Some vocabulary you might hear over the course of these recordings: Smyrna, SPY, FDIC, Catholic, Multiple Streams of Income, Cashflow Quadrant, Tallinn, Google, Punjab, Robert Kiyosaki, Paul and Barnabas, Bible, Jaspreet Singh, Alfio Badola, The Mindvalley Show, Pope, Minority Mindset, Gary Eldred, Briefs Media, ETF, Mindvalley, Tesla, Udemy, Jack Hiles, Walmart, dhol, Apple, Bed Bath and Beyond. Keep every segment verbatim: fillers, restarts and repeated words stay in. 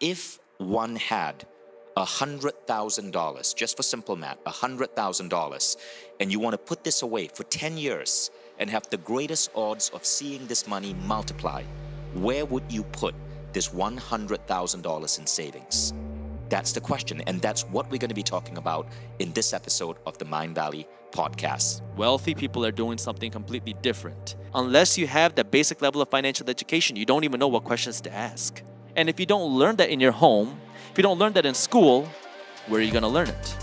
if one had one hundred thousand dollars, just for simple math, one hundred thousand dollars, and you want to put this away for ten years and have the greatest odds of seeing this money multiply, where would you put this one hundred thousand dollars in savings? That's the question, and that's what we're going to be talking about in this episode of the Mindvalley podcast. Wealthy people are doing something completely different. Unless you have that basic level of financial education, you don't even know what questions to ask. And if you don't learn that in your home, if you don't learn that in school, where are you going to learn it?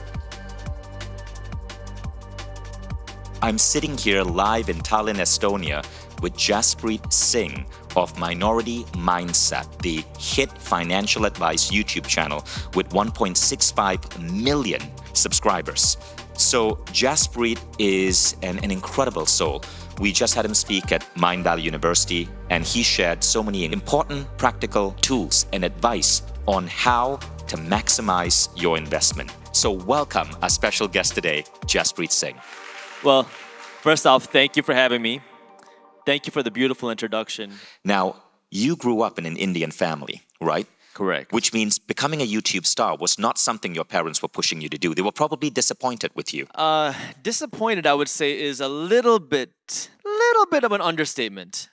I'm sitting here live in Tallinn, Estonia, with Jaspreet Singh of Minority Mindset, the hit financial advice YouTube channel with one point six five million subscribers. So Jaspreet is an, an incredible soul. We just had him speak at Mindvalley University, and he shared so many important practical tools and advice on how to maximize your investment. So welcome our special guest today, Jaspreet Singh. Well, first off, thank you for having me. Thank you for the beautiful introduction. Now, you grew up in an Indian family, right? Correct. Which means becoming a YouTube star was not something your parents were pushing you to do. They were probably disappointed with you. Uh, disappointed, I would say, is a little bit, little bit of an understatement.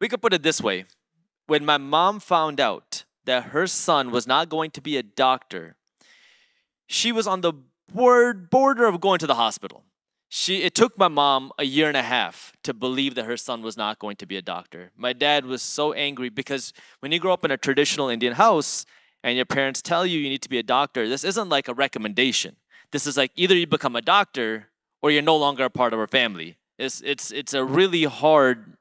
We could put it this way. When my mom found out that her son was not going to be a doctor, she was on the border of going to the hospital. She, it took my mom a year and a half to believe that her son was not going to be a doctor. My dad was so angry because when you grow up in a traditional Indian house and your parents tell you you need to be a doctor, this isn't like a recommendation. This is like either you become a doctor or you're no longer a part of our family. It's, it's, it's a really hard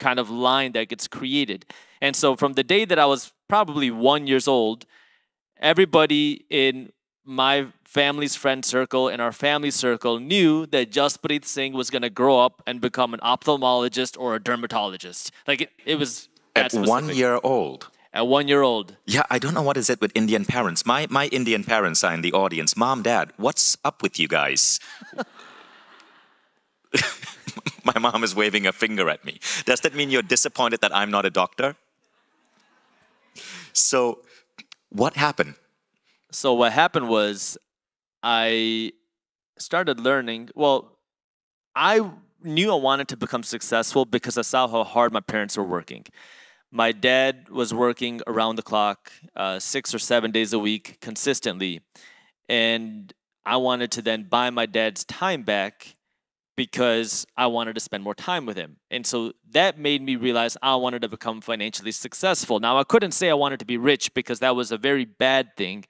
kind of line that gets created. And so from the day that I was probably one years old, everybody in my family's friend circle and our family circle knew that Jaspreet Singh was going to grow up and become an ophthalmologist or a dermatologist. Like it, it was that specific. At one year old. At one year old. Yeah, I don't know what is it with Indian parents. My my Indian parents are in the audience. Mom, Dad, what's up with you guys? My mom is waving a finger at me. Does that mean you're disappointed that I'm not a doctor? So, what happened? So what happened was I started learning. Well, I knew I wanted to become successful because I saw how hard my parents were working. My dad was working around the clock, uh, six or seven days a week consistently. And I wanted to then buy my dad's time back because I wanted to spend more time with him. And so that made me realize I wanted to become financially successful. Now, I couldn't say I wanted to be rich because that was a very bad thing.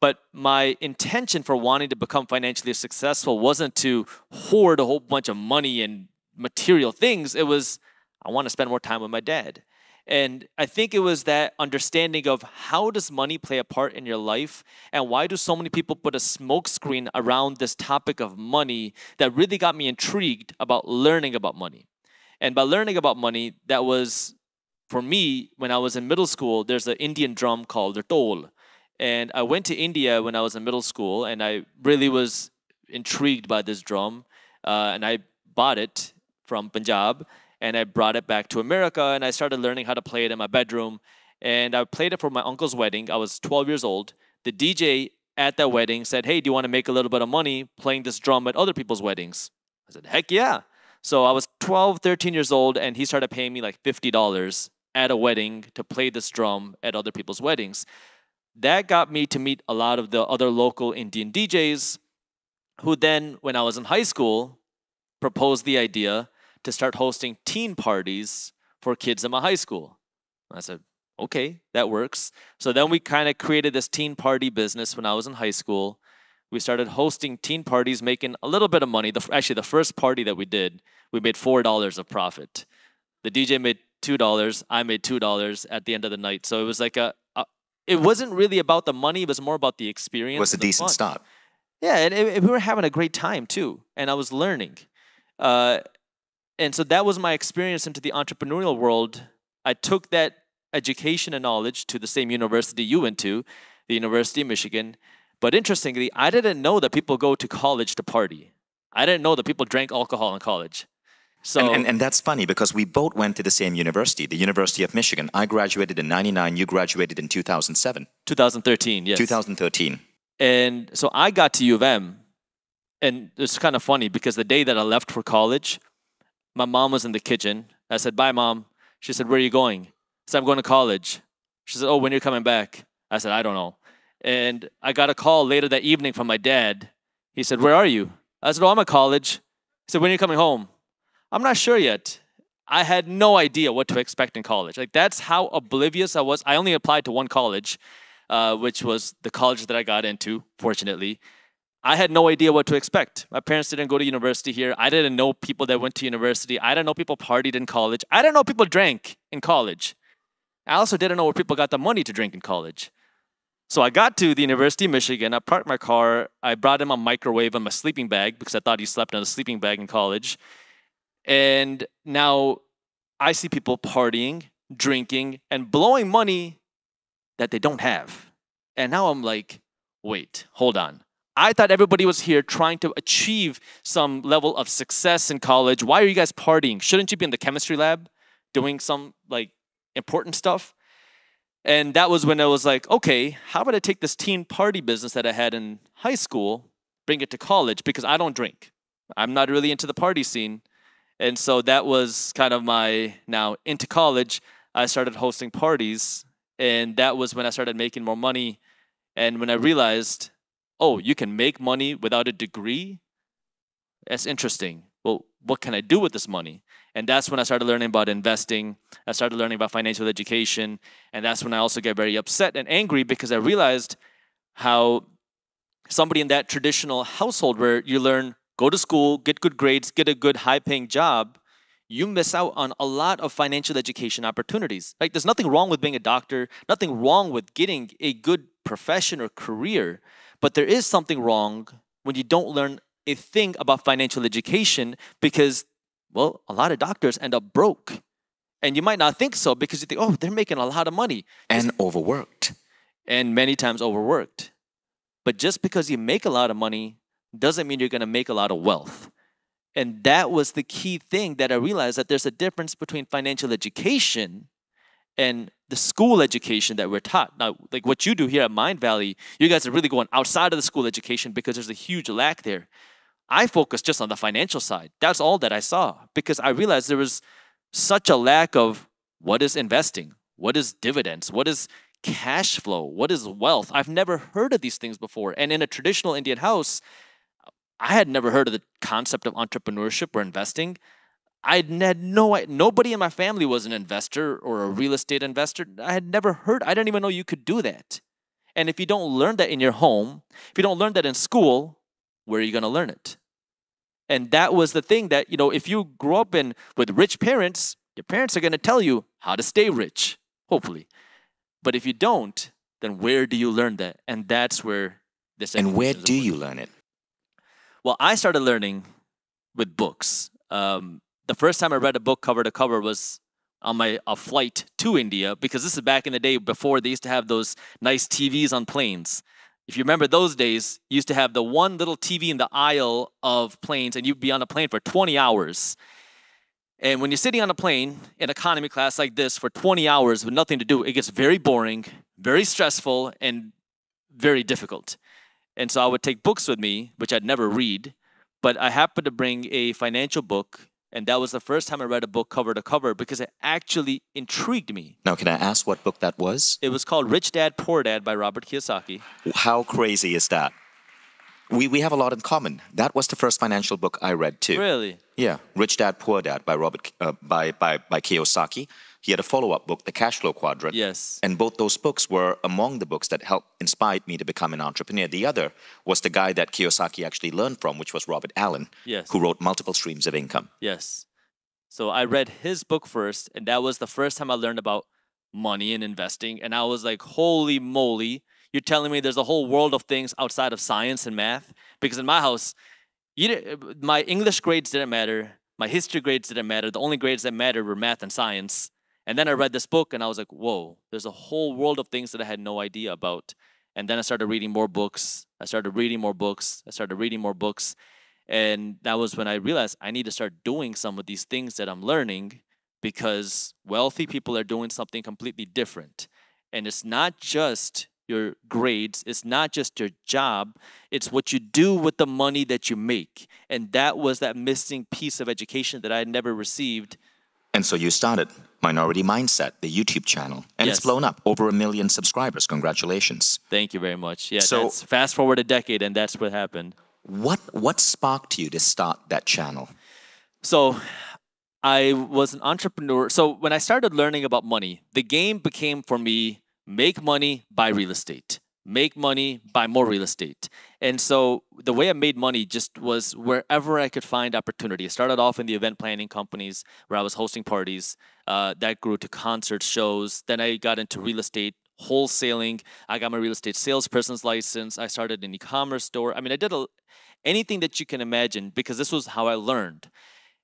But my intention for wanting to become financially successful wasn't to hoard a whole bunch of money and material things. It was, I want to spend more time with my dad. And I think it was that understanding of how does money play a part in your life and why do so many people put a smokescreen around this topic of money that really got me intrigued about learning about money. And by learning about money, that was, for me, when I was in middle school, there's an Indian drum called the dhol. And I went to India when I was in middle school, and I really was intrigued by this drum. Uh, and I bought it from Punjab, and I brought it back to America, and I started learning how to play it in my bedroom. And I played it for my uncle's wedding. I was twelve years old. The D J at that wedding said, hey, do you want to make a little bit of money playing this drum at other people's weddings? I said, heck yeah. So I was twelve, thirteen years old, and he started paying me like fifty dollars at a wedding to play this drum at other people's weddings. That got me to meet a lot of the other local Indian D Js who then, when I was in high school, proposed the idea to start hosting teen parties for kids in my high school. And I said, okay, that works. So then we kind of created this teen party business when I was in high school. We started hosting teen parties, making a little bit of money. The, actually, the first party that we did, we made four dollars of profit. The D J made two dollars. I made two dollars at the end of the night. So it was like a, a it wasn't really about the money. It was more about the experience. It was a decent start. Yeah, and it, it, we were having a great time too. And I was learning. Uh, and so that was my experience into the entrepreneurial world. I took that education and knowledge to the same university you went to, the University of Michigan. But interestingly, I didn't know that people go to college to party. I didn't know that people drank alcohol in college. So and, and, and that's funny because we both went to the same university, the University of Michigan. I graduated in ninety-nine, you graduated in two thousand seven. two thousand thirteen, yes. two thousand thirteen. And so I got to U of M, and it's kind of funny because the day that I left for college, my mom was in the kitchen. I said, bye, Mom. She said, where are you going? I said, I'm going to college. She said, oh, when are you coming back? I said, I don't know. And I got a call later that evening from my dad. He said, where are you? I said, oh, I'm at college. He said, when are you coming home? I'm not sure yet. I had no idea what to expect in college. Like, that's how oblivious I was. I only applied to one college, uh, which was the college that I got into, fortunately. I had no idea what to expect. My parents didn't go to university here. I didn't know people that went to university. I didn't know people partied in college. I didn't know people drank in college. I also didn't know where people got the money to drink in college. So I got to the University of Michigan. I parked my car. I brought in my microwave and my sleeping bag because I thought you slept in a sleeping bag in college. And now I see people partying, drinking, and blowing money that they don't have. And now I'm like, wait, hold on. I thought everybody was here trying to achieve some level of success in college. Why are you guys partying? Shouldn't you be in the chemistry lab doing some like important stuff? And that was when I was like, okay, how about I take this teen party business that I had in high school, bring it to college, because I don't drink. I'm not really into the party scene. And so that was kind of my, now into college, I started hosting parties. And that was when I started making more money. And when I realized, oh, you can make money without a degree? That's interesting. Well, what can I do with this money? And that's when I started learning about investing. I started learning about financial education. And that's when I also got very upset and angry because I realized how somebody in that traditional household where you learn, go to school, get good grades, get a good high-paying job, you miss out on a lot of financial education opportunities. Like, there's nothing wrong with being a doctor, nothing wrong with getting a good profession or career, but there is something wrong when you don't learn a thing about financial education because, well, a lot of doctors end up broke. And you might not think so because you think, oh, they're making a lot of money. And overworked. And many times overworked. But just because you make a lot of money doesn't mean you're going to make a lot of wealth. And that was the key thing that I realized, that there's a difference between financial education and the school education that we're taught. Now, like what you do here at Mindvalley, you guys are really going outside of the school education because there's a huge lack there. I focused just on the financial side. That's all that I saw because I realized there was such a lack of what is investing, what is dividends, what is cash flow, what is wealth. I've never heard of these things before. And in a traditional Indian house, I had never heard of the concept of entrepreneurship or investing. I had no, nobody in my family was an investor or a real estate investor. I had never heard, I didn't even know you could do that. And if you don't learn that in your home, if you don't learn that in school, where are you going to learn it? And that was the thing that, you know, if you grew up in with rich parents, your parents are going to tell you how to stay rich, hopefully. But if you don't, then where do you learn that? And that's where this. And where do you learn it? Well, I started learning with books. Um, the first time I read a book cover to cover was on my a flight to India, because this is back in the day before they used to have those nice T Vs on planes. If you remember those days, you used to have the one little T V in the aisle of planes, and you'd be on a plane for twenty hours. And when you're sitting on a plane in economy class like this for twenty hours with nothing to do, it gets very boring, very stressful, and very difficult. And so I would take books with me, which I'd never read, but I happened to bring a financial book. And that was the first time I read a book cover to cover because it actually intrigued me. Now, can I ask what book that was? It was called Rich Dad, Poor Dad by Robert Kiyosaki. How crazy is that? We, we have a lot in common. That was the first financial book I read too. Really? Yeah. Rich Dad, Poor Dad by, Robert, uh, by, by, by Kiyosaki. He had a follow-up book, The Cashflow Quadrant. Yes. And both those books were among the books that helped inspired me to become an entrepreneur. The other was the guy that Kiyosaki actually learned from, which was Robert Allen, yes, who wrote Multiple Streams of Income. Yes. So I read his book first, and that was the first time I learned about money and investing. And I was like, holy moly, you're telling me there's a whole world of things outside of science and math? Because in my house, you, my English grades didn't matter. My history grades didn't matter. The only grades that mattered were math and science. And then I read this book and I was like, whoa, there's a whole world of things that I had no idea about. And then I started reading more books. I started reading more books. I started reading more books. And that was when I realized I need to start doing some of these things that I'm learning, because wealthy people are doing something completely different. And it's not just your grades, it's not just your job, it's what you do with the money that you make. And that was that missing piece of education that I had never received. And so you started Minority Mindset, the YouTube channel, and yes. It's blown up, over a million subscribers. Congratulations. Thank you very much. Yeah, so that's, fast forward a decade and that's what happened. What, what sparked you to start that channel? So I was an entrepreneur. So when I started learning about money, the game became for me, make money, buy real estate. Make money, buy more real estate. And so the way I made money just was wherever I could find opportunity. I started off in the event planning companies where I was hosting parties. Uh, that grew to concert shows. Then I got into real estate wholesaling. I got my real estate salesperson's license. I started an e-commerce store. I mean, I did a, anything that you can imagine, because this was how I learned.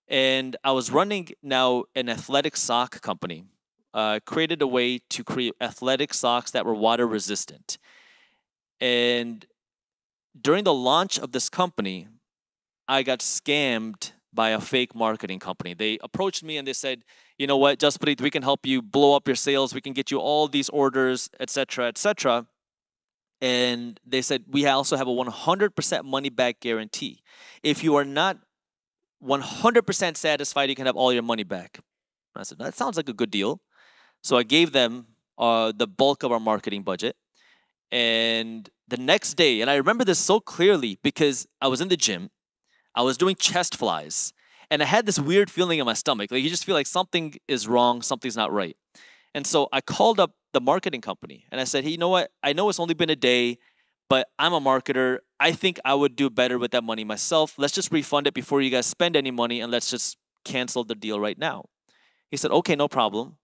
And I was running now an athletic sock company. Uh, created a way to create athletic socks that were water resistant. And during the launch of this company, I got scammed by a fake marketing company. They approached me and they said, you know what, Jaspreet, we can help you blow up your sales. We can get you all these orders, et cetera, et cetera. And they said, we also have a one hundred percent money back guarantee. If you are not one hundred percent satisfied, you can have all your money back. And I said, that sounds like a good deal. So I gave them uh, the bulk of our marketing budget. And the next day, and I remember this so clearly because I was in the gym, I was doing chest flies, and I had this weird feeling in my stomach. Like, you just feel like something is wrong, something's not right. And so I called up the marketing company and I said, hey, you know what? I know it's only been a day, but I'm a marketer. I think I would do better with that money myself. Let's just refund it before you guys spend any money, and let's just cancel the deal right now. He said, okay, no problem.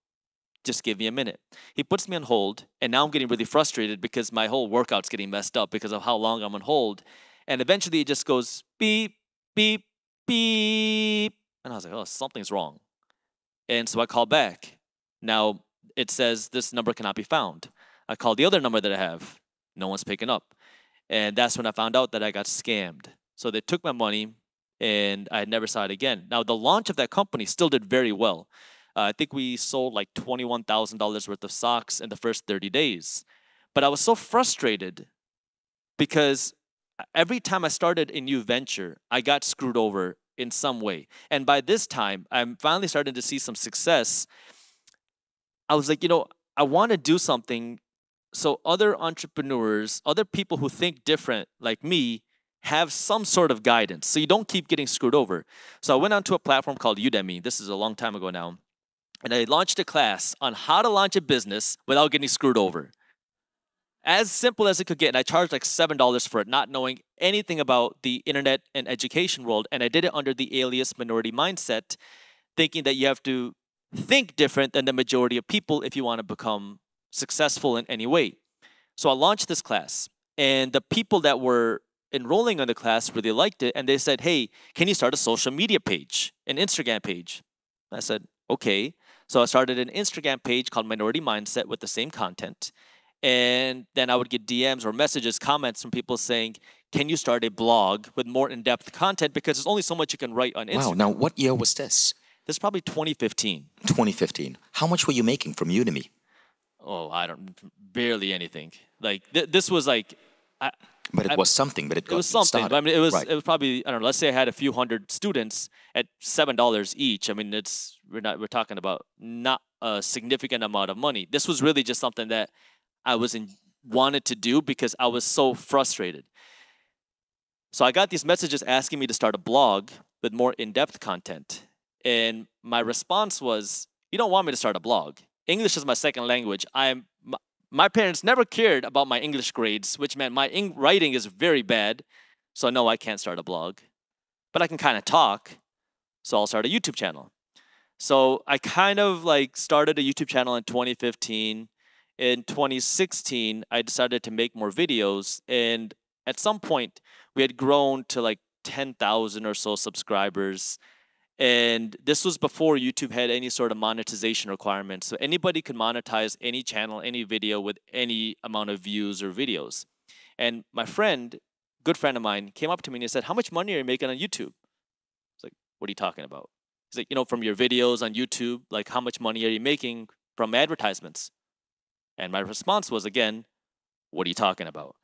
Just give me a minute. He puts me on hold, and now I'm getting really frustrated because my whole workout's getting messed up because of how long I'm on hold. And eventually it just goes beep, beep, beep. And I was like, oh, something's wrong. And so I call back. Now it says this number cannot be found. I call the other number that I have. No one's picking up. And that's when I found out that I got scammed. So they took my money and I never saw it again. Now the launch of that company still did very well. Uh, I think we sold like twenty-one thousand dollars worth of socks in the first thirty days. But I was so frustrated because every time I started a new venture, I got screwed over in some way. And by this time, I'm finally starting to see some success. I was like, you know, I want to do something so other entrepreneurs, other people who think different like me, have some sort of guidance so you don't keep getting screwed over. So I went onto a platform called Udemy. This is a long time ago now. And I launched a class on how to launch a business without getting screwed over. As simple as it could get. And I charged like seven dollars for it, not knowing anything about the internet and education world. And I did it under the alias Minority Mindset, thinking that you have to think different than the majority of people if you want to become successful in any way. So I launched this class. And the people that were enrolling in the class really liked it. And they said, hey, can you start a social media page, an Instagram page? I said, okay. So I started an Instagram page called Minority Mindset with the same content. And then I would get D Ms or messages, comments from people saying, can you start a blog with more in-depth content? Because there's only so much you can write on Instagram. Wow. Now, what year was this? This is probably twenty fifteen. twenty fifteen. How much were you making from Udemy? Oh, I don't, barely anything. Like, th this was like... I, But it I, was something, but it got It was something. Started. I mean, it was, right. it was probably, I don't know, let's say I had a few hundred students at seven dollars each. I mean, it's we're not we're talking about not a significant amount of money. This was really just something that I was in, wanted to do because I was so frustrated. So I got these messages asking me to start a blog with more in-depth content. And my response was, you don't want me to start a blog. English is my second language. I'm... My parents never cared about my English grades, which meant my writing is very bad. So no, I can't start a blog. But I can kind of talk, so I'll start a YouTube channel. So I kind of like started a YouTube channel in twenty fifteen. In twenty sixteen, I decided to make more videos. And at some point, we had grown to like ten thousand or so subscribers. And this was before YouTube had any sort of monetization requirements. So anybody could monetize any channel, any video with any amount of views or videos. And my friend good friend of mine came up to me and he said, how much money are you making on YouTube? I was like, what are you talking about? He's like, you know, from your videos on YouTube, like how much money are you making from advertisements? And my response was, again, what are you talking about?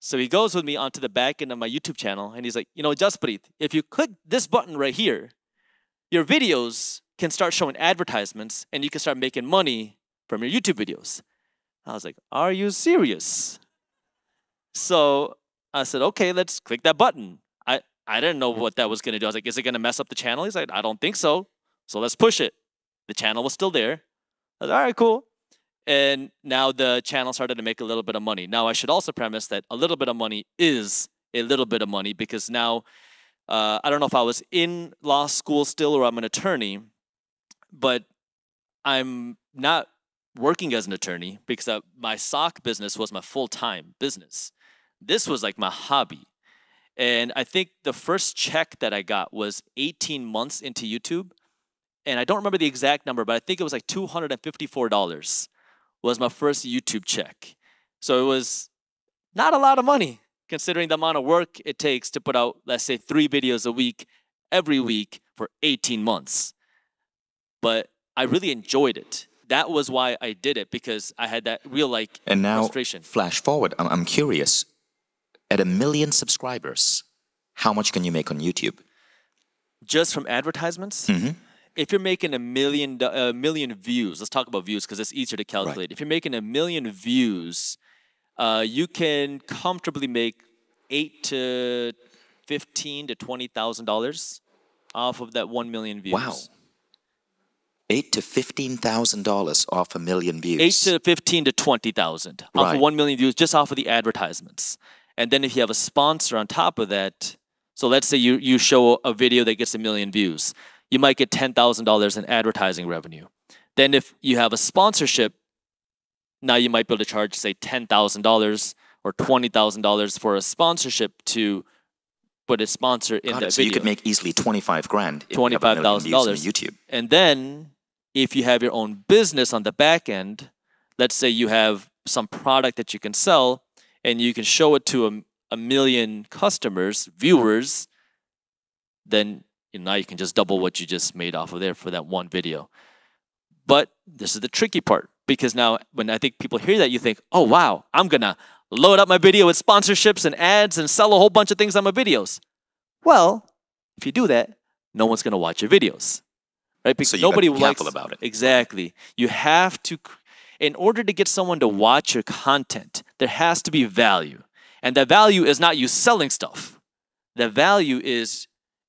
So he goes with me onto the back end of my YouTube channel and he's like, you know, Jaspreet, if you click this button right here, your videos can start showing advertisements and you can start making money from your YouTube videos. I was like, are you serious? So I said, okay, let's click that button. I, I didn't know what that was going to do. I was like, is it going to mess up the channel? He's like, I don't think so. So let's push it. The channel was still there. I was like, all right, cool. And now the channel started to make a little bit of money. Now, I should also premise that a little bit of money is a little bit of money, because now, uh, I don't know if I was in law school still or I'm an attorney, but I'm not working as an attorney because I, my sock business was my full-time business. This was like my hobby. And I think the first check that I got was eighteen months into YouTube. And I don't remember the exact number, but I think it was like two hundred fifty-four dollars. Was my first YouTube check. So it was not a lot of money considering the amount of work it takes to put out, let's say, three videos a week, every week for eighteen months. But I really enjoyed it. That was why I did it, because I had that real like and now, frustration. Flash forward, I'm, I'm curious, at a million subscribers, how much can you make on YouTube? Just from advertisements? Mm-hmm. If you're making a million, a million views, let's talk about views because it's easier to calculate. Right. If you're making a million views, uh, you can comfortably make eight to fifteen to twenty thousand dollars off of that one million views. Wow! Eight to fifteen thousand dollars off a million views. Eight to fifteen to twenty thousand off right. of one million views, just off of the advertisements. And then if you have a sponsor on top of that, so let's say you you show a video that gets a million views. You might get ten thousand dollars in advertising revenue. Then if you have a sponsorship, now you might be able to charge, say, ten thousand dollars or twenty thousand dollars for a sponsorship to put a sponsor in Got that it. So video. So you could make easily twenty-five grand if twenty-five thousand dollars you on YouTube. And then if you have your own business on the back end, let's say you have some product that you can sell and you can show it to a, a million customers, viewers, then and now you can just double what you just made off of there for that one video. But this is the tricky part, because now when I think people hear that, you think, oh, wow, I'm going to load up my video with sponsorships and ads and sell a whole bunch of things on my videos. Well, if you do that, no one's going to watch your videos, right? Because so nobody be likes about it. Exactly. You have to, in order to get someone to watch your content, there has to be value. And the value is not you selling stuff. The value is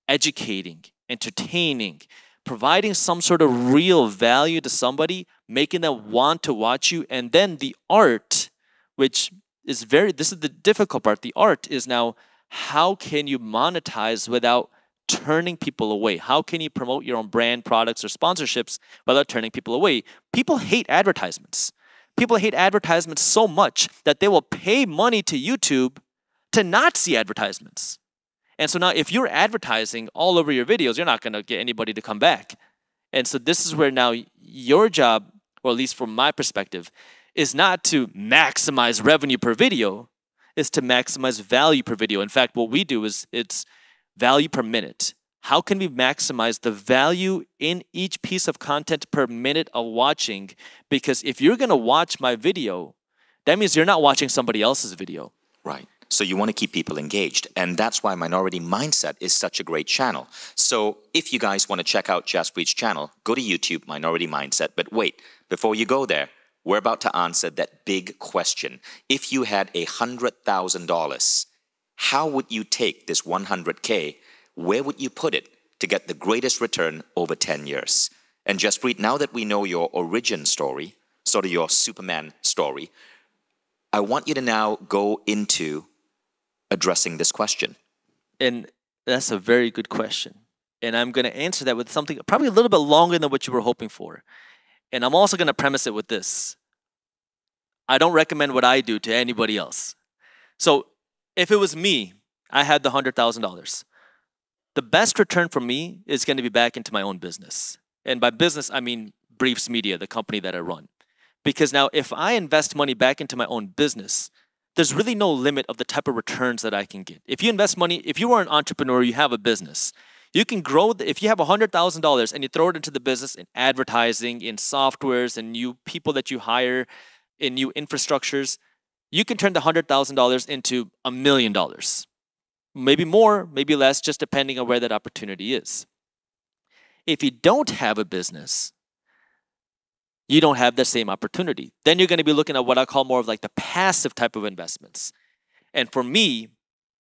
educating, entertaining, providing some sort of real value to somebody, making them want to watch you. And then the art, which is very, this is the difficult part. The art is now, how can you monetize without turning people away? How can you promote your own brand, products, or sponsorships without turning people away? People hate advertisements. People hate advertisements so much that they will pay money to YouTube to not see advertisements. And so now if you're advertising all over your videos, you're not going to get anybody to come back. And so this is where now your job, or at least from my perspective, is not to maximize revenue per video, it's to maximize value per video. In fact, what we do is it's value per minute. How can we maximize the value in each piece of content per minute of watching? Because if you're going to watch my video, that means you're not watching somebody else's video. Right. So you want to keep people engaged. And that's why Minority Mindset is such a great channel. So if you guys want to check out Jaspreet's channel, go to YouTube, Minority Mindset. But wait, before you go there, we're about to answer that big question. If you had one hundred thousand dollars, how would you take this one hundred K? Where would you put it to get the greatest return over ten years? And Jaspreet, now that we know your origin story, sort of your Superman story, I want you to now go into addressing this question. And that's a very good question. And I'm going to answer that with something probably a little bit longer than what you were hoping for. And I'm also going to premise it with this. I don't recommend what I do to anybody else. So if it was me, I had the one hundred thousand dollars. The best return for me is going to be back into my own business. And by business, I mean Briefs Media, the company that I run. Because now if I invest money back into my own business, there's really no limit of the type of returns that I can get. If you invest money, if you are an entrepreneur, you have a business. You can grow, the, if you have one hundred thousand dollars and you throw it into the business in advertising, in softwares, and new people that you hire, in new infrastructures, you can turn the one hundred thousand dollars into a million dollars. Maybe more, maybe less, just depending on where that opportunity is. If you don't have a business, you don't have the same opportunity. Then you're going to be looking at what I call more of like the passive type of investments. And for me,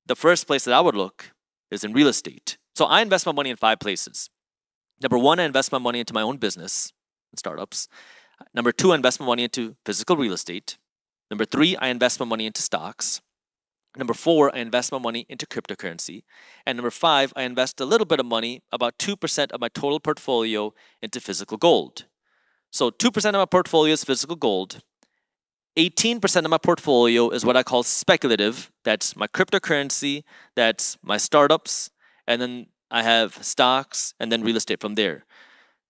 the first place that I would look is in real estate. So I invest my money in five places. Number one, I invest my money into my own business and startups. Number two, I invest my money into physical real estate. Number three, I invest my money into stocks. Number four, I invest my money into cryptocurrency. And number five, I invest a little bit of money, about two percent of my total portfolio, into physical gold. So two percent of my portfolio is physical gold. eighteen percent of my portfolio is what I call speculative. That's my cryptocurrency, that's my startups, and then I have stocks and then real estate from there.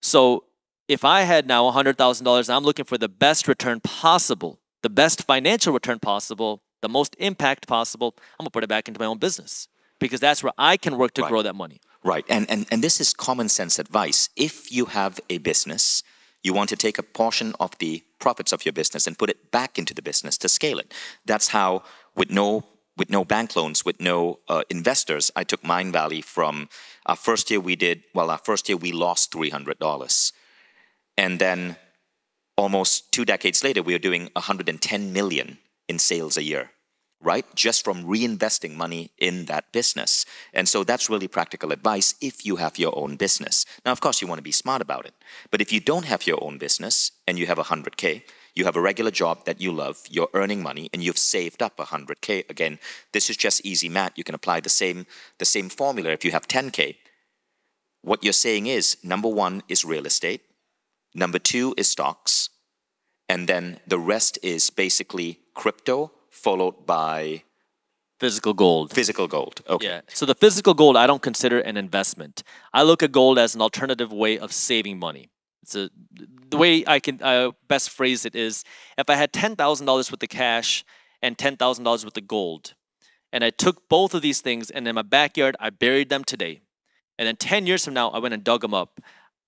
So if I had now one hundred thousand dollars and I'm looking for the best return possible, the best financial return possible, the most impact possible, I'm going to put it back into my own business because that's where I can work to right. grow that money. Right. And, and, and this is common sense advice. If you have a business, you want to take a portion of the profits of your business and put it back into the business to scale it. That's how with no with no bank loans, with no uh, investors, I took Mindvalley from our first year we did, well, our first year we lost three hundred dollars. And then almost two decades later, we were doing one hundred ten million in sales a year, right? Just from reinvesting money in that business. And so that's really practical advice if you have your own business. Now, of course, you want to be smart about it. But if you don't have your own business and you have one hundred K, you have a regular job that you love, you're earning money, and you've saved up one hundred K. Again, this is just easy math. You can apply the same, the same formula if you have ten K. What you're saying is, number one is real estate, number two is stocks, and then the rest is basically crypto followed by... Physical gold. Physical gold, okay. Yeah. So the physical gold I don't consider an investment. I look at gold as an alternative way of saving money. So the way I can uh, best phrase it is, if I had ten thousand dollars with the cash and ten thousand dollars with the gold, and I took both of these things and in my backyard, I buried them today. And then ten years from now, I went and dug them up.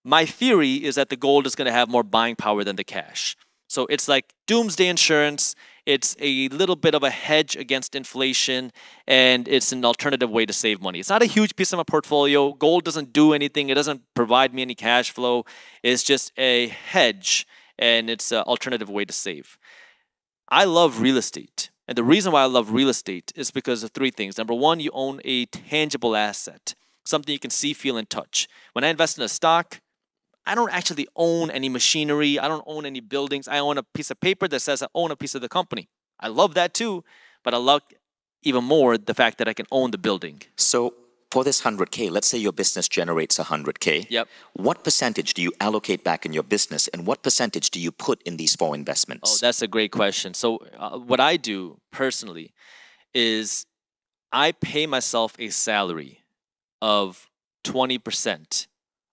My theory is that the gold is going to have more buying power than the cash. So it's like doomsday insurance. It's a little bit of a hedge against inflation, and it's an alternative way to save money. It's not a huge piece of my portfolio. Gold doesn't do anything. It doesn't provide me any cash flow. It's just a hedge, and it's an alternative way to save. I love real estate, and the reason why I love real estate is because of three things. Number one, you own a tangible asset, something you can see, feel, and touch. When I invest in a stock, I don't actually own any machinery. I don't own any buildings. I own a piece of paper that says I own a piece of the company. I love that too, but I love even more the fact that I can own the building. So for this one hundred K, let's say your business generates one hundred K. Yep. What percentage do you allocate back in your business and what percentage do you put in these four investments? Oh, that's a great question. So uh, what I do personally is I pay myself a salary of twenty percent.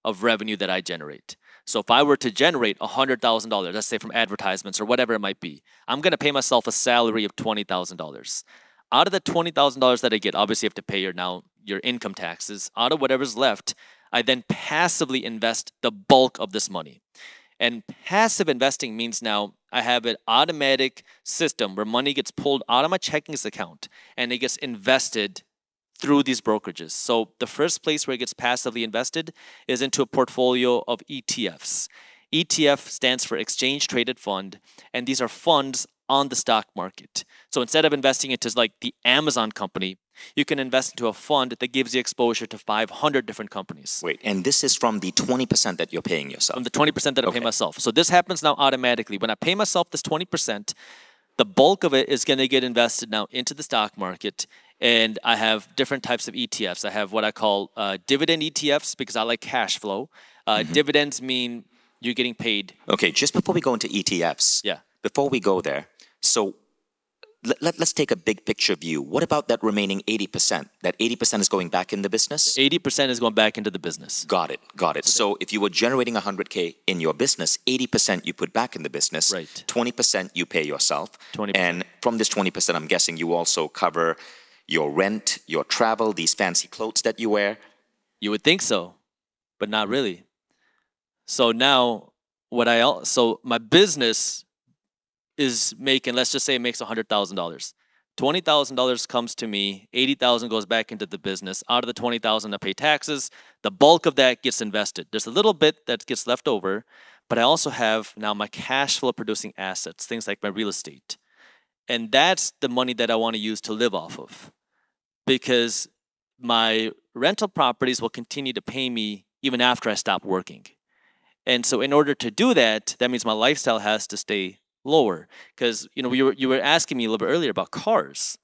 Of revenue that I generate. So if I were to generate one hundred thousand dollars, let's say from advertisements or whatever it might be, I'm gonna pay myself a salary of twenty thousand dollars. Out of the twenty thousand dollars that I get, obviously you have to pay your now your income taxes. Out of whatever's left, I then passively invest the bulk of this money. And passive investing means now I have an automatic system where money gets pulled out of my checkings account and it gets invested through these brokerages. So the first place where it gets passively invested is into a portfolio of E T Fs. E T F stands for Exchange Traded Fund, and these are funds on the stock market. So instead of investing into like the Amazon company, you can invest into a fund that gives you exposure to five hundred different companies. Wait, and this is from the twenty percent that you're paying yourself? From the twenty percent that I okay. pay myself. So this happens now automatically. When I pay myself this twenty percent, the bulk of it is going to get invested now into the stock market. And I have different types of E T Fs. I have what I call uh, dividend E T Fs because I like cash flow. Uh, mm-hmm. Dividends mean you're getting paid. Okay, just before we go into E T Fs, yeah. before we go there, so let, let, let's take a big picture view. What about that remaining eighty percent? That eighty percent is going back in the business? eighty percent is going back into the business. Got it, got it. So, so if you were generating one hundred K in your business, eighty percent you put back in the business, right. twenty percent you pay yourself. twenty percent. And from this twenty percent, I'm guessing you also cover your rent, your travel, these fancy clothes that you wear. You would think so, but not really. So now, what I al- so my business is making, let's just say it makes one hundred thousand dollars. twenty thousand dollars comes to me, eighty thousand dollars goes back into the business. Out of the twenty thousand dollars I pay taxes, the bulk of that gets invested. There's a little bit that gets left over, but I also have now my cash flow producing assets, things like my real estate. And that's the money that I want to use to live off of, because my rental properties will continue to pay me even after I stop working. And so in order to do that, that means my lifestyle has to stay lower. Because, you know, you were, you were asking me a little bit earlier about cars.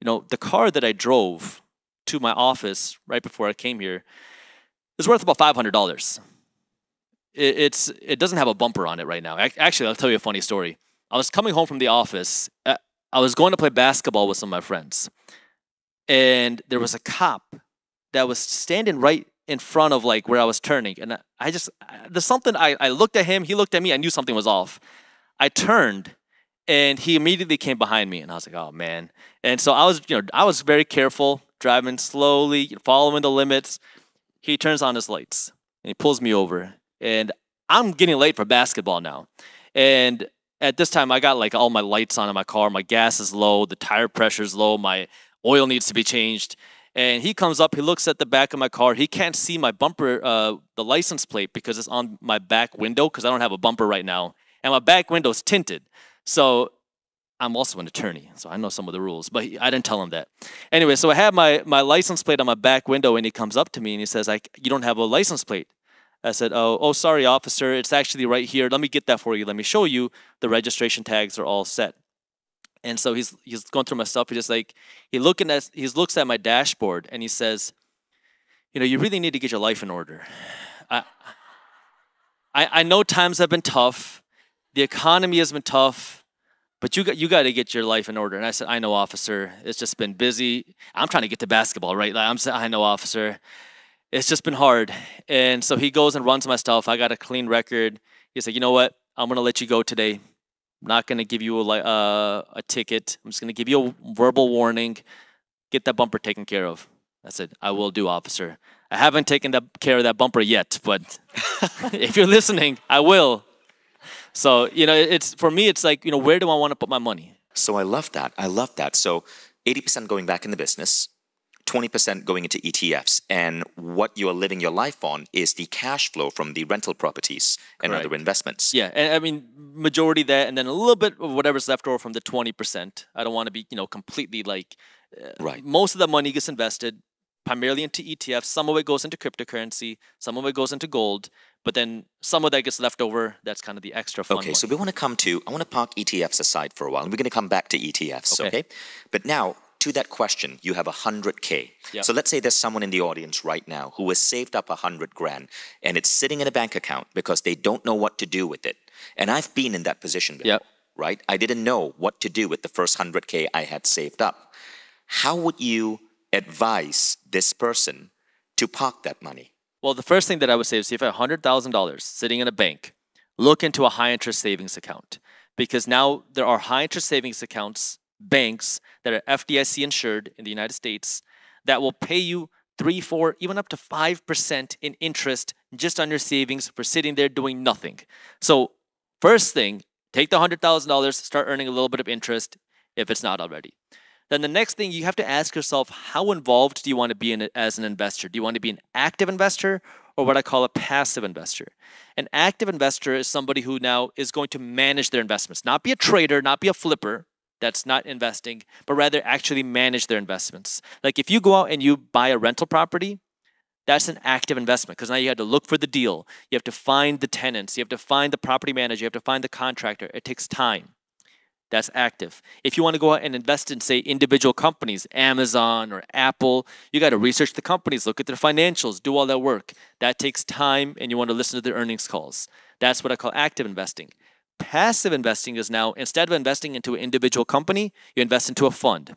You know, the car that I drove to my office right before I came here is worth about five hundred dollars. It, it's, it doesn't have a bumper on it right now. I, actually, I'll tell you a funny story. I was coming home from the office. I was going to play basketball with some of my friends. And there was a cop that was standing right in front of like where I was turning. And I, I just, I, there's something, I, I looked at him, he looked at me, I knew something was off. I turned and he immediately came behind me and I was like, oh man. And so I was, you know, I was very careful, driving slowly, following the limits. He turns on his lights and he pulls me over. And I'm getting late for basketball now. And at this time, I got like all my lights on in my car, my gas is low, the tire pressure is low, my oil needs to be changed. And he comes up, he looks at the back of my car. He can't see my bumper, uh, the license plate, because it's on my back window, because I don't have a bumper right now. And my back window is tinted. So I'm also an attorney, so I know some of the rules, but I didn't tell him that. Anyway, so I have my, my license plate on my back window, and he comes up to me and he says, "I, you don't have a license plate." I said, oh, oh, sorry, officer. It's actually right here. Let me get that for you. Let me show you. The registration tags are all set. And so he's he's going through my stuff. He's just like, he looking at he looks at my dashboard and he says, you know, you really need to get your life in order. I I, I know times have been tough, the economy has been tough, but you got you got to get your life in order. And I said, I know, officer. It's just been busy. I'm trying to get to basketball, right? Like I'm saying, I know, officer. It's just been hard. And so he goes and runs my stuff. I got a clean record. He said, you know what? I'm gonna let you go today. I'm not going to give you a, uh, a ticket. I'm just going to give you a verbal warning. Get that bumper taken care of. I said, I will do, officer. I haven't taken that, care of that bumper yet, but if you're listening, I will. So, you know, it's for me, it's like, you know, where do I want to put my money? So I love that. I love that. So eighty percent going back in the business, twenty percent going into E T Fs. And what you are living your life on is the cash flow from the rental properties and Correct. Other investments. Yeah, and I mean, majority that, and then a little bit of whatever's left over from the twenty percent. I don't want to be, you know, completely like, uh, right. Most of the money gets invested primarily into E T Fs. Some of it goes into cryptocurrency. Some of it goes into gold. But then some of that gets left over. That's kind of the extra fun. Okay, money. So we want to come to, I want to park E T Fs aside for a while. And we're going to come back to E T Fs, okay? okay? But now, to that question, you have one hundred K. Yep. So let's say there's someone in the audience right now who has saved up one hundred grand and it's sitting in a bank account because they don't know what to do with it. And I've been in that position before, yep. right? I didn't know what to do with the first one hundred K I had saved up. How would you advise this person to park that money? Well, the first thing that I would say is if you have one hundred thousand dollars sitting in a bank, look into a high interest savings account, because now there are high interest savings accounts, banks that are F D I C insured in the United States that will pay you three, four, even up to five percent in interest just on your savings for sitting there doing nothing. So first thing, take the one hundred thousand dollars, start earning a little bit of interest if it's not already. Then the next thing, you have to ask yourself, how involved do you want to be in it as an investor? Do you want to be an active investor or what I call a passive investor? An active investor is somebody who now is going to manage their investments, not be a trader, not be a flipper. That's not investing, but rather actually manage their investments. Like if you go out and you buy a rental property, that's an active investment because now you have to look for the deal. You have to find the tenants. You have to find the property manager. You have to find the contractor. It takes time. That's active. If you want to go out and invest in, say, individual companies, Amazon or Apple, you got to research the companies, look at their financials, do all that work. That takes time and you want to listen to their earnings calls. That's what I call active investing. Passive investing is now, instead of investing into an individual company, you invest into a fund.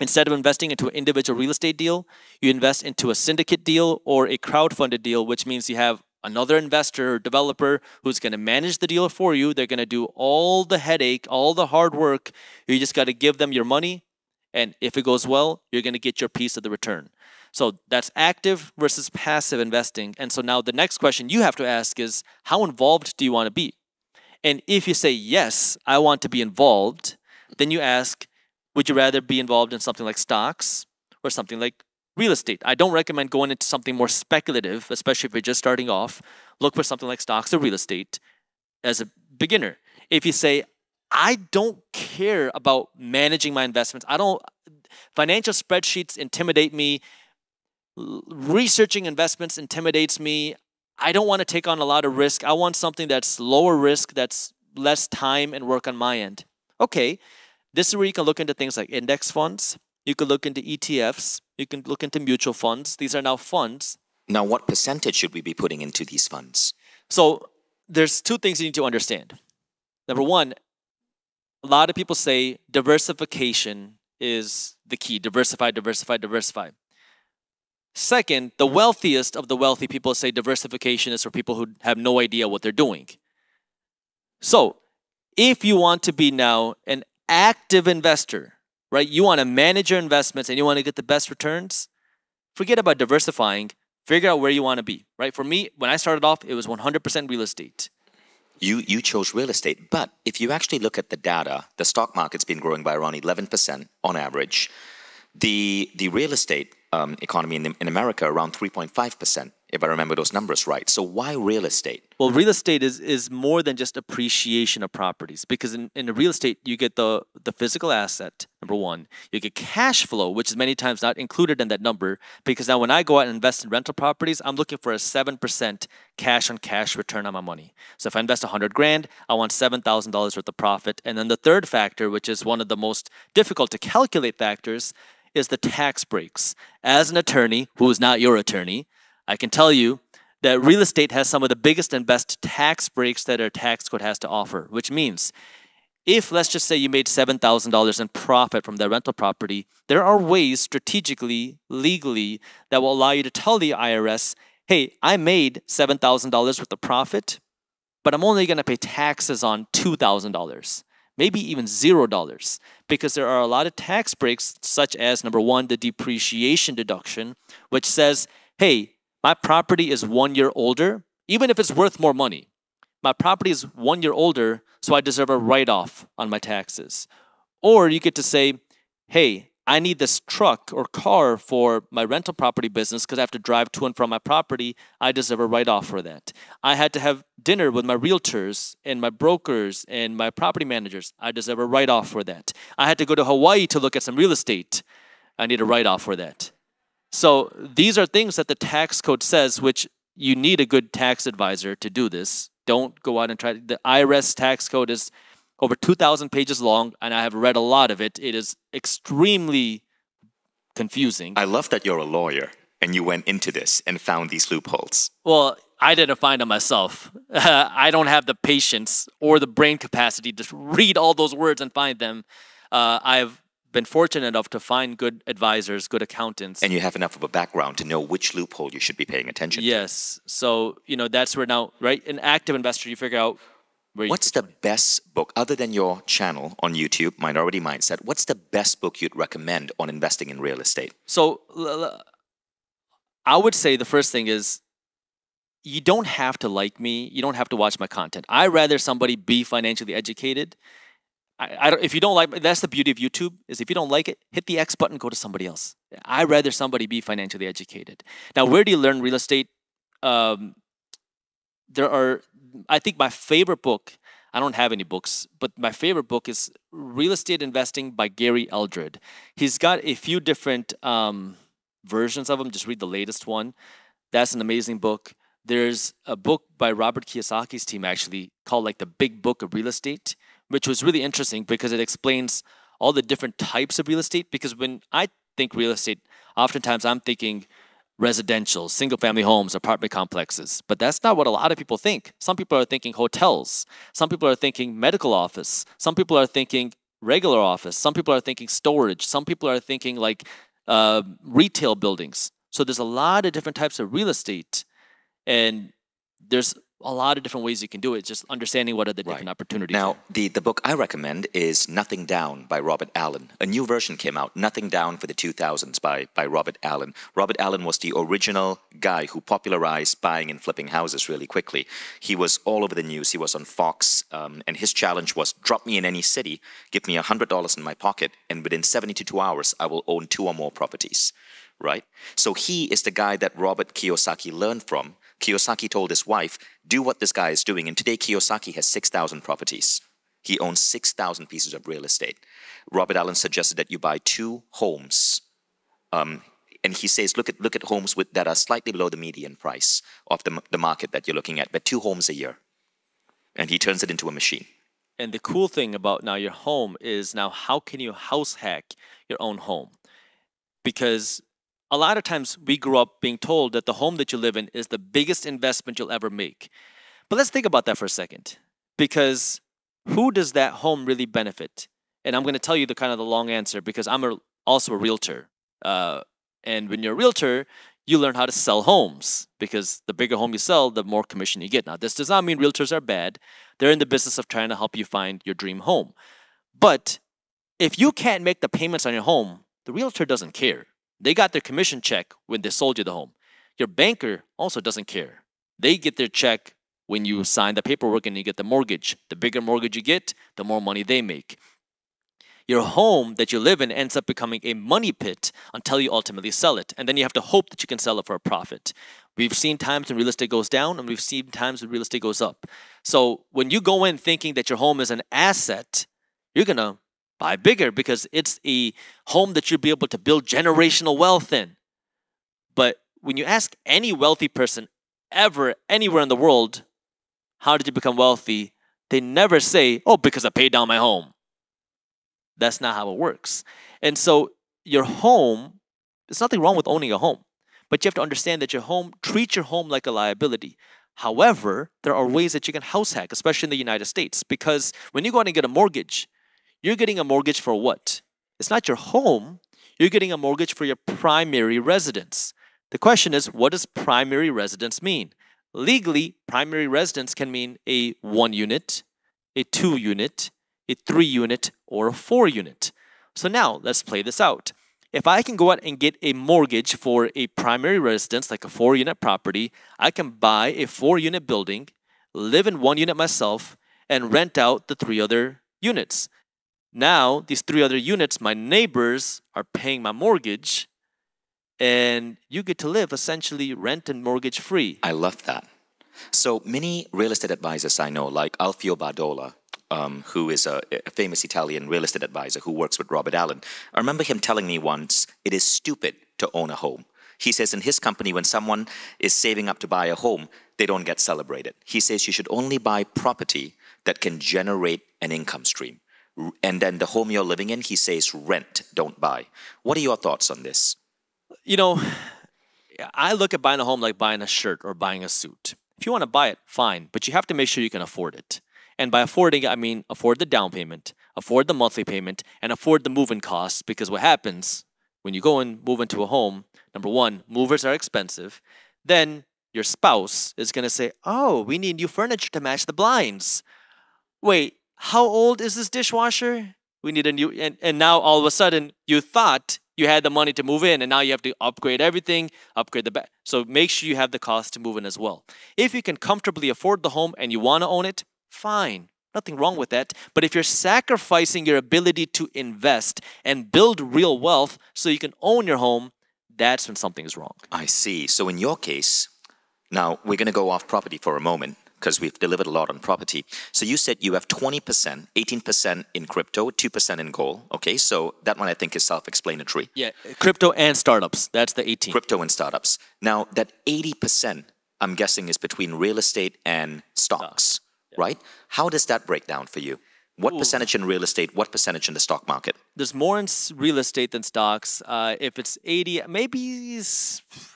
Instead of investing into an individual real estate deal, you invest into a syndicate deal or a crowdfunded deal, which means you have another investor or developer who's going to manage the deal for you. They're going to do all the headache, all the hard work. You just got to give them your money. And if it goes well, you're going to get your piece of the return. So that's active versus passive investing. And so now the next question you have to ask is, how involved do you want to be? And if you say, yes, I want to be involved, then you ask, would you rather be involved in something like stocks or something like real estate? I don't recommend going into something more speculative, especially if you're just starting off. Look for something like stocks or real estate as a beginner. If you say, I don't care about managing my investments. I don't, financial spreadsheets intimidate me. Researching investments intimidates me. I don't want to take on a lot of risk. I want something that's lower risk, that's less time and work on my end. Okay, this is where you can look into things like index funds. You can look into E T Fs. You can look into mutual funds. These are now funds. Now, what percentage should we be putting into these funds? So there's two things you need to understand. Number one, a lot of people say diversification is the key. Diversify, diversify, diversify. Second, the wealthiest of the wealthy people say diversification is for people who have no idea what they're doing. So if you want to be now an active investor, right? You want to manage your investments and you want to get the best returns. Forget about diversifying. Figure out where you want to be, right? For me, when I started off, it was one hundred percent real estate. You, you chose real estate, but if you actually look at the data, the stock market's been growing by around eleven percent on average. The, the real estate um, economy in, in America, around three point five percent, if I remember those numbers right. So why real estate? Well, real estate is, is more than just appreciation of properties, because in, in real estate, you get the, the physical asset, number one. You get cash flow, which is many times not included in that number, because now when I go out and invest in rental properties, I'm looking for a seven percent cash on cash return on my money. So if I invest one hundred grand, I want seven thousand dollars worth of profit. And then the third factor, which is one of the most difficult to calculate factors, is the tax breaks. As an attorney, who is not your attorney, I can tell you that real estate has some of the biggest and best tax breaks that our tax code has to offer, which means if, let's just say, you made seven thousand dollars in profit from that rental property, there are ways strategically, legally, that will allow you to tell the I R S, hey, I made seven thousand dollars worth of profit, but I'm only going to pay taxes on two thousand dollars. Maybe even zero dollars, because there are a lot of tax breaks, such as, number one, the depreciation deduction, which says, hey, my property is one year older, even if it's worth more money. My property is one year older, so I deserve a write-off on my taxes. Or you get to say, hey, I need this truck or car for my rental property business because I have to drive to and from my property. I deserve a write-off for that. I had to have dinner with my realtors and my brokers and my property managers. I deserve a write-off for that. I had to go to Hawaii to look at some real estate. I need a write-off for that. So these are things that the tax code says, which you need a good tax advisor to do this. Don't go out and try. The I R S tax code is over two thousand pages long, and I have read a lot of it. It is extremely confusing. I love that you're a lawyer, and you went into this and found these loopholes. Well, I didn't find them myself. I don't have the patience or the brain capacity to read all those words and find them. Uh, I've been fortunate enough to find good advisors, good accountants. And you have enough of a background to know which loophole you should be paying attention to. Yes. So, you know, that's where now, right? An active investor, you figure out, what's the best book, other than your channel on YouTube, Minority Mindset, what's the best book you'd recommend on investing in real estate? So I would say the first thing is, you don't have to like me. You don't have to watch my content. I'd rather somebody be financially educated. I, I don't, if you don't like, that's the beauty of YouTube, is if you don't like it, hit the X button, go to somebody else. I'd rather somebody be financially educated. Now, where do you learn real estate? Um, there are... I think my favorite book, I don't have any books, but my favorite book is Real Estate Investing by Gary Eldred. He's got a few different um, versions of them. Just read the latest one. That's an amazing book. There's a book by Robert Kiyosaki's team, actually, called like The Big Book of Real Estate, which was really interesting because it explains all the different types of real estate. Because when I think real estate, oftentimes I'm thinking residential, single-family homes, apartment complexes. But that's not what a lot of people think. Some people are thinking hotels. Some people are thinking medical office. Some people are thinking regular office. Some people are thinking storage. Some people are thinking like uh, retail buildings. So there's a lot of different types of real estate, and there's a lot of different ways you can do it, just understanding what are the right. different opportunities. Now, the, the book I recommend is Nothing Down by Robert Allen. A new version came out, Nothing Down for the two thousands by, by Robert Allen. Robert Allen was the original guy who popularized buying and flipping houses really quickly. He was all over the news. He was on Fox, um, and his challenge was, drop me in any city, give me one hundred dollars in my pocket, and within seventy-two hours, I will own two or more properties. Right? So he is the guy that Robert Kiyosaki learned from. Kiyosaki told his wife, do what this guy is doing. And today Kiyosaki has six thousand properties. He owns six thousand pieces of real estate. Robert Allen suggested that you buy two homes. Um, and he says, look at, look at homes with, that are slightly below the median price of the, the market that you're looking at, but two homes a year. And he turns it into a machine. And the cool thing about now your home is now how can you house hack your own home? Because a lot of times we grew up being told that the home that you live in is the biggest investment you'll ever make. But let's think about that for a second, because who does that home really benefit? And I'm going to tell you the kind of the long answer, because I'm a, also a realtor. Uh, and when you're a realtor, you learn how to sell homes, because the bigger home you sell, the more commission you get. Now, this does not mean realtors are bad. They're in the business of trying to help you find your dream home. But if you can't make the payments on your home, the realtor doesn't care. They got their commission check when they sold you the home. Your banker also doesn't care. They get their check when you sign the paperwork and you get the mortgage. The bigger mortgage you get, the more money they make. Your home that you live in ends up becoming a money pit until you ultimately sell it. And then you have to hope that you can sell it for a profit. We've seen times when real estate goes down, and we've seen times when real estate goes up. So when you go in thinking that your home is an asset, you're going to buy bigger, because it's a home that you'll be able to build generational wealth in. But when you ask any wealthy person ever, anywhere in the world, how did you become wealthy? They never say, oh, because I paid down my home. That's not how it works. And so your home, there's nothing wrong with owning a home, but you have to understand that your home, treat your home like a liability. However, there are ways that you can house hack, especially in the United States, because when you go out and get a mortgage, you're getting a mortgage for what? It's not your home. You're getting a mortgage for your primary residence. The question is, what does primary residence mean? Legally, primary residence can mean a one unit, a two unit, a three unit, or a four unit. So now let's play this out. If I can go out and get a mortgage for a primary residence, like a four unit property, I can buy a four unit building, live in one unit myself, and rent out the three other units. Now, these three other units, my neighbors, are paying my mortgage, and you get to live essentially rent and mortgage free. I love that. So many real estate advisors I know, like Alfio Badola, um, who is a, a famous Italian real estate advisor who works with Robert Allen. I remember him telling me once, it is stupid to own a home. He says in his company, when someone is saving up to buy a home, they don't get celebrated. He says you should only buy property that can generate an income stream. And then the home you're living in, he says, rent, don't buy. What are your thoughts on this? You know, I look at buying a home like buying a shirt or buying a suit. If you want to buy it, fine, but you have to make sure you can afford it. And by affording it, I mean afford the down payment, afford the monthly payment, and afford the move-in costs. Because what happens when you go and move into a home, number one, movers are expensive. Then your spouse is going to say, oh, we need new furniture to match the blinds. Wait. How old is this dishwasher? We need a new, and, and now all of a sudden you thought you had the money to move in, and now you have to upgrade everything, upgrade the back. So make sure you have the cost to move in as well. If you can comfortably afford the home and you want to own it, fine. Nothing wrong with that. But if you're sacrificing your ability to invest and build real wealth so you can own your home, that's when something is wrong. I see. So in your case, now we're going to go off property for a moment, because we've delivered a lot on property. So you said you have twenty percent, eighteen percent in crypto, two percent in gold. Okay, so that one I think is self-explanatory. Yeah, crypto and startups. That's the eighteen. Crypto and startups. Now, that eighty percent, I'm guessing, is between real estate and stocks, uh, yeah. right? How does that break down for you? What Ooh. percentage in real estate? What percentage in the stock market? There's more in real estate than stocks. Uh, if it's eighty, maybe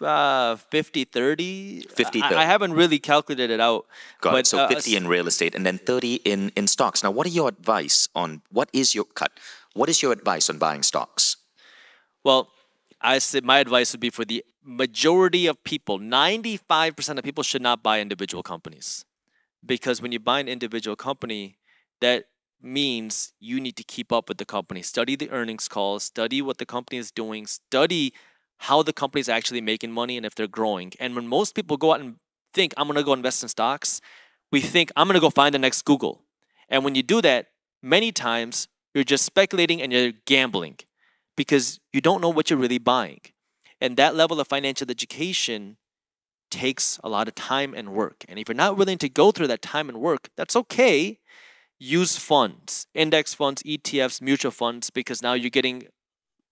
uh, fifty, thirty. fifty, thirty. I, I haven't really calculated it out. Got but, it. So uh, fifty in real estate and then thirty in, in stocks. Now, what are your advice on, what is your cut? What is your advice on buying stocks? Well, I said my advice would be for the majority of people, ninety-five percent of people should not buy individual companies. Because when you buy an individual company, that means you need to keep up with the company. Study the earnings calls, study what the company is doing, study how the company is actually making money and if they're growing. And when most people go out and think, I'm going to go invest in stocks, we think, I'm going to go find the next Google. And when you do that, many times you're just speculating and you're gambling because you don't know what you're really buying. And that level of financial education takes a lot of time and work. And if you're not willing to go through that time and work, that's okay. Use funds, index funds, E T Fs, mutual funds, because now you're getting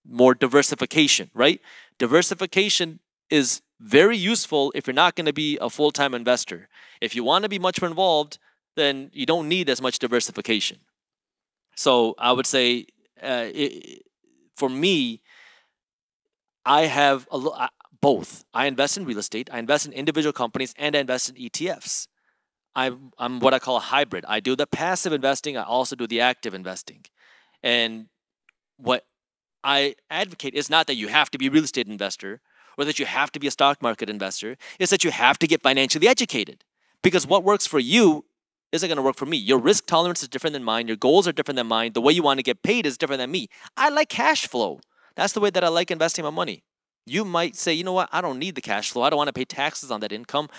more diversification, right? Diversification is very useful if you're not going to be a full-time investor. If you want to be much more involved, then you don't need as much diversification. So I would say, uh, it, for me, I have a, uh, both. I invest in real estate, I invest in individual companies, and I invest in E T Fs. I'm, I'm what I call a hybrid. I do the passive investing. I also do the active investing. And what I advocate is not that you have to be a real estate investor or that you have to be a stock market investor. It's that you have to get financially educated, because what works for you isn't going to work for me. Your risk tolerance is different than mine. Your goals are different than mine. The way you want to get paid is different than me. I like cash flow. That's the way that I like investing my money. You might say, you know what? I don't need the cash flow. I don't want to pay taxes on that income.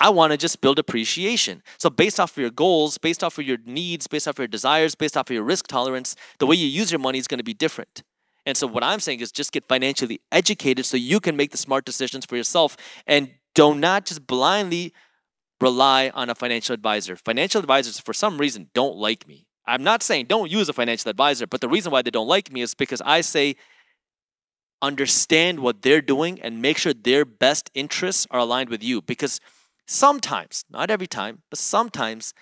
I want to just build appreciation. So based off of your goals, based off of your needs, based off of your desires, based off of your risk tolerance, the way you use your money is going to be different. And so what I'm saying is just get financially educated so you can make the smart decisions for yourself, and do not just blindly rely on a financial advisor. Financial advisors, for some reason, don't like me. I'm not saying don't use a financial advisor, but the reason why they don't like me is because I say, understand what they're doing and make sure their best interests are aligned with you. Because sometimes, not every time, but sometimes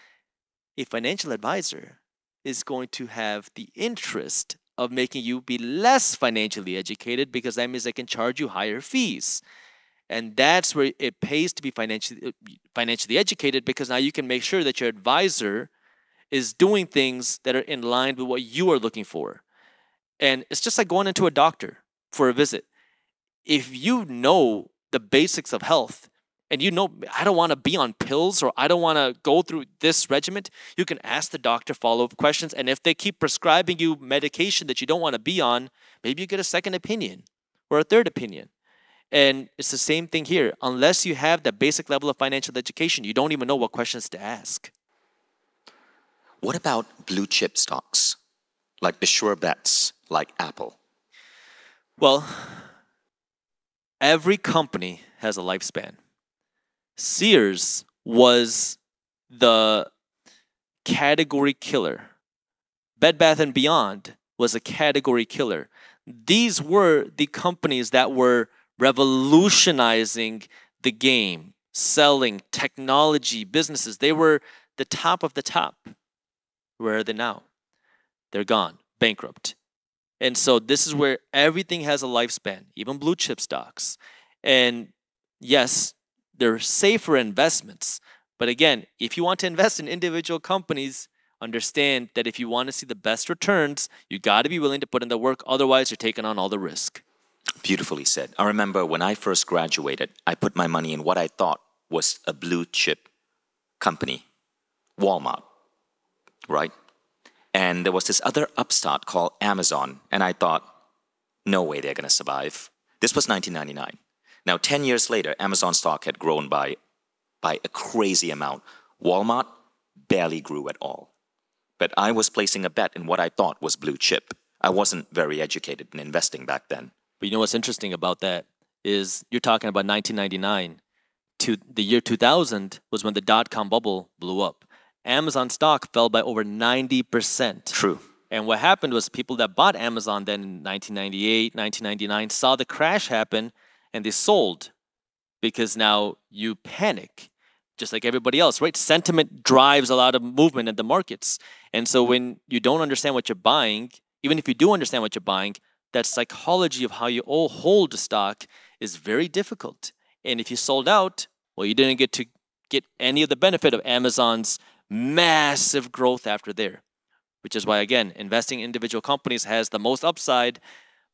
a financial advisor is going to have the interest of making you be less financially educated, because that means they can charge you higher fees. And that's where it pays to be financially, financially educated, because now you can make sure that your advisor is doing things that are in line with what you are looking for. And it's just like going into a doctor for a visit. If you know the basics of health, and you know, I don't want to be on pills, or I don't want to go through this regimen, you can ask the doctor follow-up questions. And if they keep prescribing you medication that you don't want to be on, maybe you get a second opinion or a third opinion. And it's the same thing here. Unless you have that basic level of financial education, you don't even know what questions to ask. What about blue chip stocks? Like the sure bets, like Apple? Well, every company has a lifespan. Sears was the category killer. Bed Bath and Beyond was a category killer. These were the companies that were revolutionizing the game, selling technology businesses. They were the top of the top. Where are they now? They're gone, bankrupt. And so this is where everything has a lifespan, even blue chip stocks. And yes, they're safer investments. But again, if you want to invest in individual companies, understand that if you want to see the best returns, you got to be willing to put in the work. Otherwise, you're taking on all the risk. Beautifully said. I remember when I first graduated, I put my money in what I thought was a blue chip company, Walmart, right? And there was this other upstart called Amazon. And I thought, no way they're going to survive. This was nineteen ninety-nine. Now, ten years later, Amazon stock had grown by, by a crazy amount. Walmart barely grew at all. But I was placing a bet in what I thought was blue chip. I wasn't very educated in investing back then. But you know what's interesting about that is you're talking about nineteen ninety-nine to the year two thousand was when the dot-com bubble blew up. Amazon stock fell by over ninety percent. True. And what happened was people that bought Amazon then in nineteen ninety-eight, nineteen ninety-nine saw the crash happen, and they sold because now you panic. just like everybody else, right? Sentiment drives a lot of movement in the markets. And so when you don't understand what you're buying, even if you do understand what you're buying, that psychology of how you all hold the stock is very difficult. And if you sold out, well, you didn't get to get any of the benefit of Amazon's massive growth after there, which is why, again, investing in individual companies has the most upside.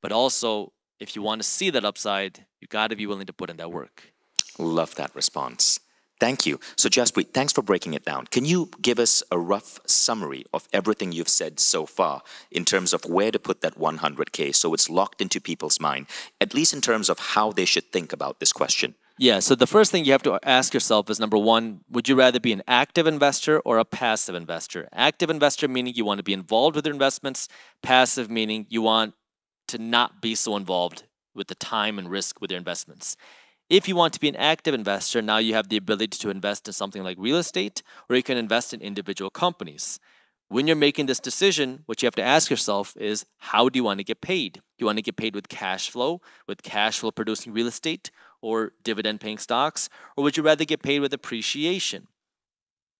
But also, if you want to see that upside, you got to be willing to put in that work. Love that response. Thank you. So Jaspreet, thanks for breaking it down. Can you give us a rough summary of everything you've said so far in terms of where to put that one hundred K so it's locked into people's mind, at least in terms of how they should think about this question? Yeah, so the first thing you have to ask yourself is, number one, would you rather be an active investor or a passive investor? Active investor meaning you want to be involved with your investments. Passive meaning you want to not be so involved with the time and risk with your investments. If you want to be an active investor, now you have the ability to invest in something like real estate, or you can invest in individual companies. When you're making this decision, what you have to ask yourself is, how do you want to get paid? Do you want to get paid with cash flow, with cash flow producing real estate, or dividend paying stocks? Or would you rather get paid with appreciation?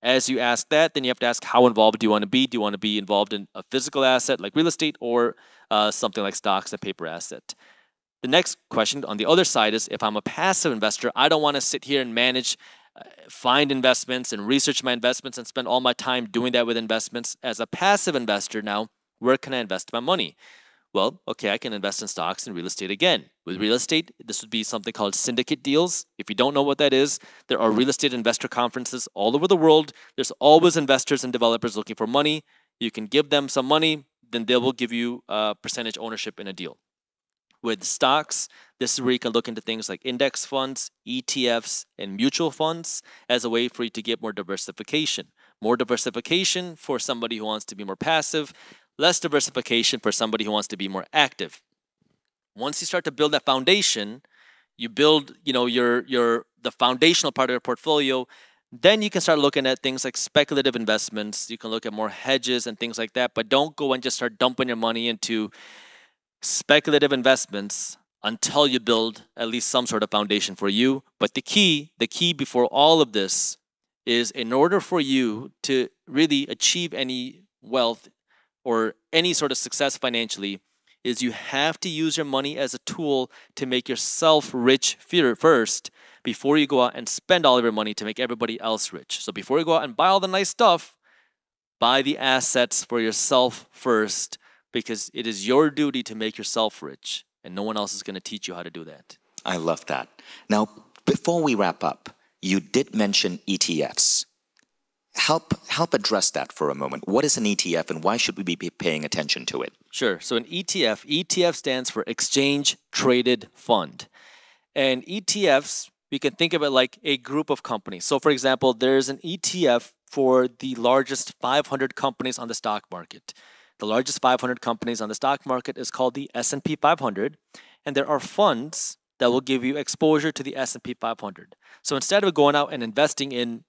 As you ask that, then you have to ask, how involved do you want to be? Do you want to be involved in a physical asset like real estate, or uh, something like stocks, a paper asset? The next question on the other side is, if I'm a passive investor, I don't want to sit here and manage, uh, find investments and research my investments and spend all my time doing that with investments. As a passive investor now, where can I invest my money? Well, okay, I can invest in stocks and real estate again. With real estate, this would be something called syndicate deals. If you don't know what that is, there are real estate investor conferences all over the world. There's always investors and developers looking for money. You can give them some money, then they will give you a percentage ownership in a deal. With stocks, this is where you can look into things like index funds, E T Fs, and mutual funds as a way for you to get more diversification. More diversification for somebody who wants to be more passive, less diversification for somebody who wants to be more active. Once you start to build that foundation, you build, you know, your your the foundational part of your portfolio, then you can start looking at things like speculative investments. You can look at more hedges and things like that, but don't go and just start dumping your money into speculative investments until you build at least some sort of foundation for you. But the key, the key before all of this is, in order for you to really achieve any wealth or any sort of success financially, is you have to use your money as a tool to make yourself rich first before you go out and spend all of your money to make everybody else rich. So before you go out and buy all the nice stuff, buy the assets for yourself first, because it is your duty to make yourself rich, and no one else is going to teach you how to do that. I love that. Now, before we wrap up, you did mention E T Fs. Help, help address that for a moment. What is an E T F, and why should we be paying attention to it? Sure. So an E T F, E T F stands for Exchange Traded Fund. And E T Fs, we can think of it like a group of companies. So for example, there's an E T F for the largest five hundred companies on the stock market. The largest five hundred companies on the stock market is called the S and P five hundred, and there are funds that will give you exposure to the S and P five hundred. So instead of going out and investing in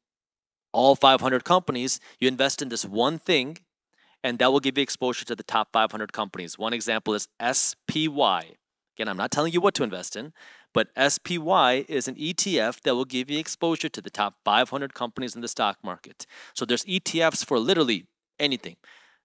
all five hundred companies, you invest in this one thing, and that will give you exposure to the top five hundred companies. One example is S P Y. Again, I'm not telling you what to invest in, but S P Y is an E T F that will give you exposure to the top five hundred companies in the stock market. So there's E T Fs for literally anything.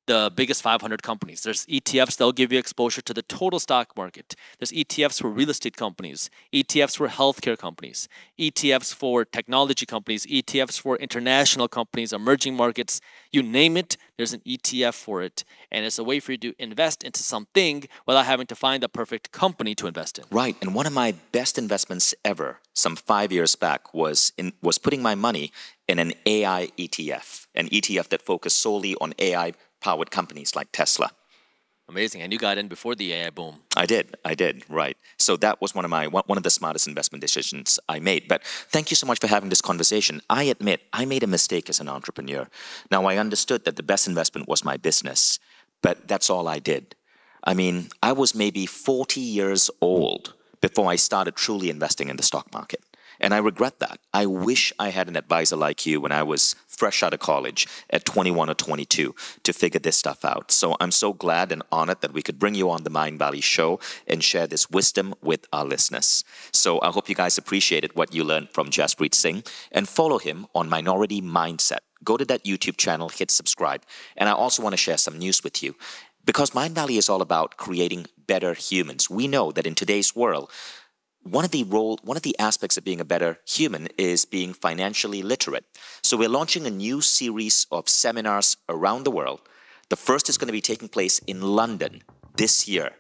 The biggest five hundred companies. There's E T Fs that'll give you exposure to the total stock market. There's E T Fs for real estate companies, E T Fs for healthcare companies, E T Fs for technology companies, E T Fs for international companies, emerging markets, you name it, there's an E T F for it. And it's a way for you to invest into something without having to find the perfect company to invest in. Right, and one of my best investments ever, some five years back, was in, was putting my money in an A I E T F, an E T F that focused solely on A I powered companies like Tesla. Amazing. And you got in before the A I boom. I did. I did. Right. So that was one of my one of the smartest investment decisions I made. But thank you so much for having this conversation. I admit I made a mistake as an entrepreneur. Now, I understood that the best investment was my business, but that's all I did. I mean, I was maybe forty years old before I started truly investing in the stock market. And I regret that. I wish I had an advisor like you when I was fresh out of college at twenty-one or twenty-two to figure this stuff out. So I'm so glad and honored that we could bring you on the Mindvalley Show and share this wisdom with our listeners. So I hope you guys appreciated what you learned from Jaspreet Singh, and follow him on Minority Mindset. Go to that YouTube channel, hit subscribe. And I also want to share some news with you, because Mindvalley is all about creating better humans. We know that in today's world, One of the role, one of the aspects of being a better human is being financially literate. So we're launching a new series of seminars around the world. The first is going to be taking place in London this year.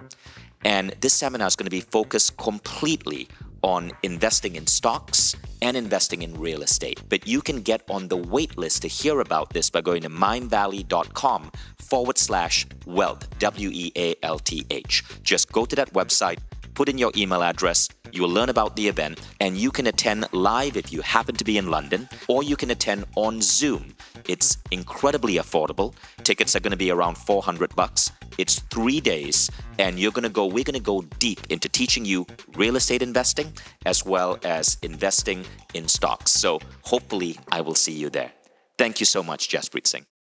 And this seminar is going to be focused completely on investing in stocks and investing in real estate. But you can get on the wait list to hear about this by going to mindvalley.com forward slash wealth, W E A L T H. Just go to that website, put in your email address, you will learn about the event, and you can attend live if you happen to be in London, or you can attend on Zoom. It's incredibly affordable. Tickets are going to be around four hundred bucks. It's three days, and you're going to go, we're going to go deep into teaching you real estate investing as well as investing in stocks. So hopefully I will see you there. Thank you so much, Jaspreet Singh.